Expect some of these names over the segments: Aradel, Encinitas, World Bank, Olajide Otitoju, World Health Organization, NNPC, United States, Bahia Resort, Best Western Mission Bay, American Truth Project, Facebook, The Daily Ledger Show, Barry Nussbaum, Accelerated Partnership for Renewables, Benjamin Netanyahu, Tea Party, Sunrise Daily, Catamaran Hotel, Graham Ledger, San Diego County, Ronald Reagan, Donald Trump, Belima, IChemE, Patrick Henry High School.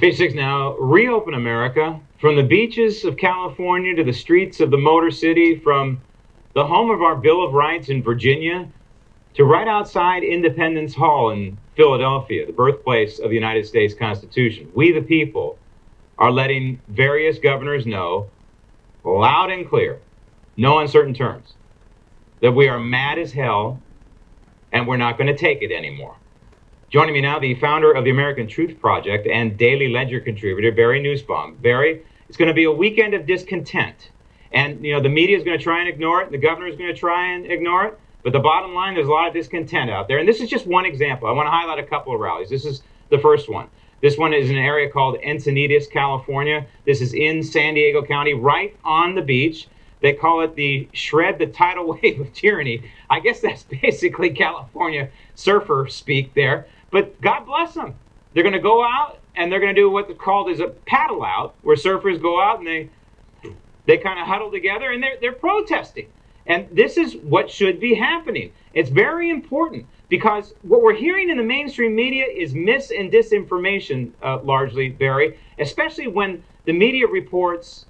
Page 6 now, reopen America. From the beaches of California to the streets of the Motor City, from the home of our Bill of Rights in Virginia to right outside Independence Hall in Philadelphia, the birthplace of the United States Constitution. We the people are letting various governors know, loud and clear, no uncertain terms, that we are mad as hell and we're not going to take it anymore. Joining me now, the founder of the American Truth Project and Daily Ledger contributor, Barry Nussbaum. Barry, it's going to be a weekend of discontent. And, you know, the media is going to try and ignore it. The governor is going to try and ignore it. But the bottom line, there's a lot of discontent out there. And this is just one example. I want to highlight a couple of rallies. This is the first one. This one is in an area called Encinitas, California. This is in San Diego County, right on the beach. They call it the shred the tidal wave of tyranny. I guess that's basically California surfer speak there. But God bless them. They're going to go out and they're going to do what's called as a paddle out, where surfers go out and they kind of huddle together and they're protesting. And this is what should be happening. It's very important because what we're hearing in the mainstream media is mis and disinformation, largely, Barry, especially when the media reports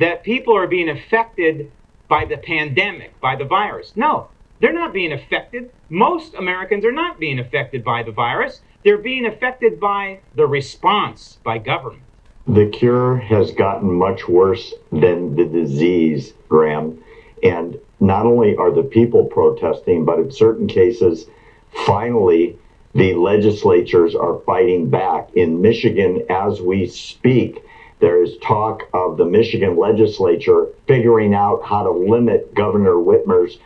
that people are being affected by the pandemic, by the virus. No, they're not being affected. Most Americans are not being affected by the virus. They're being affected by the response by government. The cure has gotten much worse than the disease, Graham. And not only are the people protesting, but in certain cases, finally, the legislatures are fighting back. In Michigan, as we speak, there is talk of the Michigan legislature figuring out how to limit Governor Whitmer's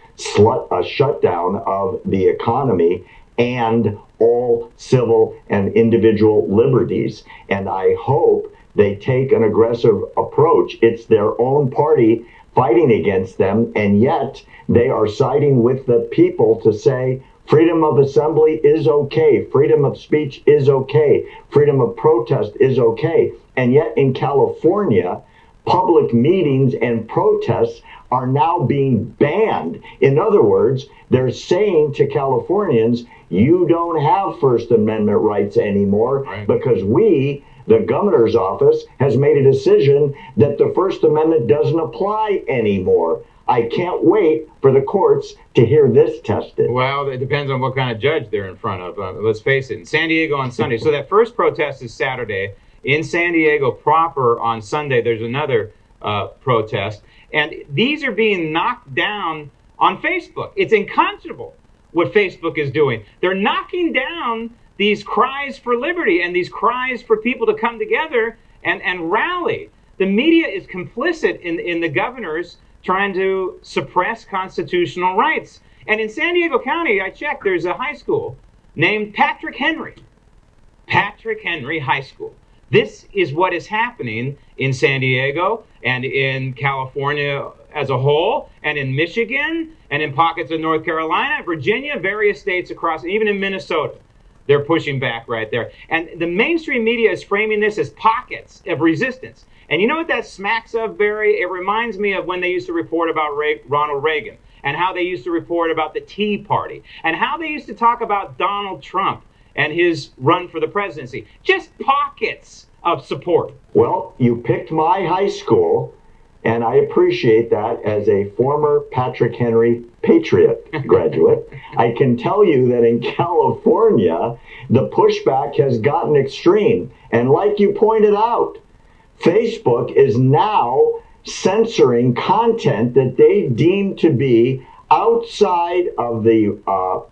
shutdown of the economy and all civil and individual liberties. And I hope they take an aggressive approach. It's their own party fighting against them, and yet they are siding with the people to say freedom of assembly is okay, freedom of speech is okay, freedom of protest is okay. And yet in California, public meetings and protests are now being banned. In other words, they're saying to Californians, you don't have First Amendment rights anymore, because we, the governor's office, has made a decision that the First Amendment doesn't apply anymore. I can't wait for the courts to hear this tested. Well, it depends on what kind of judge they're in front of. Let's face it, in San Diego on Sunday. So that first protest is Saturday. In San Diego proper on Sunday, there's another protest. And these are being knocked down on Facebook. It's unconscionable what Facebook is doing. They're knocking down these cries for liberty and these cries for people to come together and rally. The media is complicit in the governors trying to suppress constitutional rights. And in San Diego County, I checked, there's a high school named Patrick Henry. Patrick Henry High School. This is what is happening in San Diego and in California as a whole, and in Michigan, and in pockets of North Carolina, Virginia, various states across, even in Minnesota. They're pushing back right there. And the mainstream media is framing this as pockets of resistance. And you know what that smacks of, Barry? It reminds me of when they used to report about Ronald Reagan, and how they used to report about the Tea Party, and how they used to talk about Donald Trump and his run for the presidency. Just pockets of support. Well, you picked my high school, and I appreciate that as a former Patrick Henry Patriot graduate. I can tell you that in California, the pushback has gotten extreme. And like you pointed out, Facebook is now censoring content that they deem to be outside of the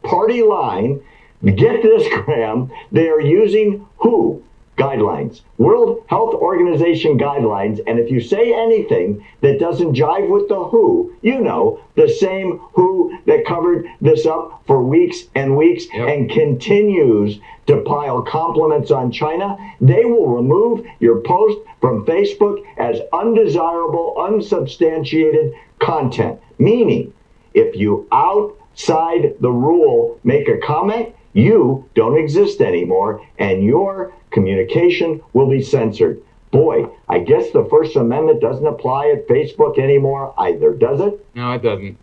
party line. Get this, Graham, they are using WHO guidelines, World Health Organization guidelines, and if you say anything that doesn't jive with the WHO, you know, the same WHO that covered this up for weeks and weeks and continues to pile compliments on China, they will remove your post from Facebook as undesirable, unsubstantiated content. Meaning, if you outside the rule make a comment, you don't exist anymore, and your communication will be censored. Boy, I guess the First Amendment doesn't apply at Facebook anymore either, does it? No, it doesn't.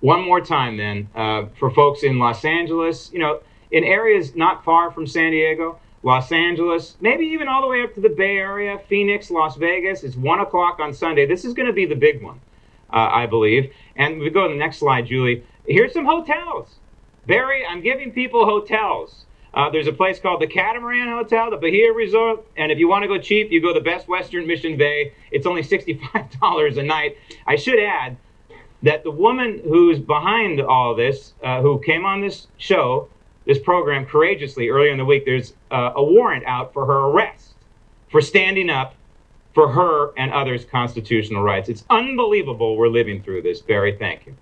One more time then, for folks in Los Angeles, you know, in areas not far from San Diego, Los Angeles, maybe even all the way up to the Bay Area, Phoenix, Las Vegas. It's 1 o'clock on Sunday. This is going to be the big one, I believe. And we go to the next slide, Julie. Here's some hotels. Barry, I'm giving people hotels. There's a place called the Catamaran Hotel, the Bahia Resort, and if you want to go cheap, you go to Best Western Mission Bay. It's only $65 a night. I should add that the woman who's behind all this, who came on this show, this program courageously earlier in the week, there's a warrant out for her arrest for standing up for her and others' constitutional rights. It's unbelievable we're living through this, Barry. Thank you.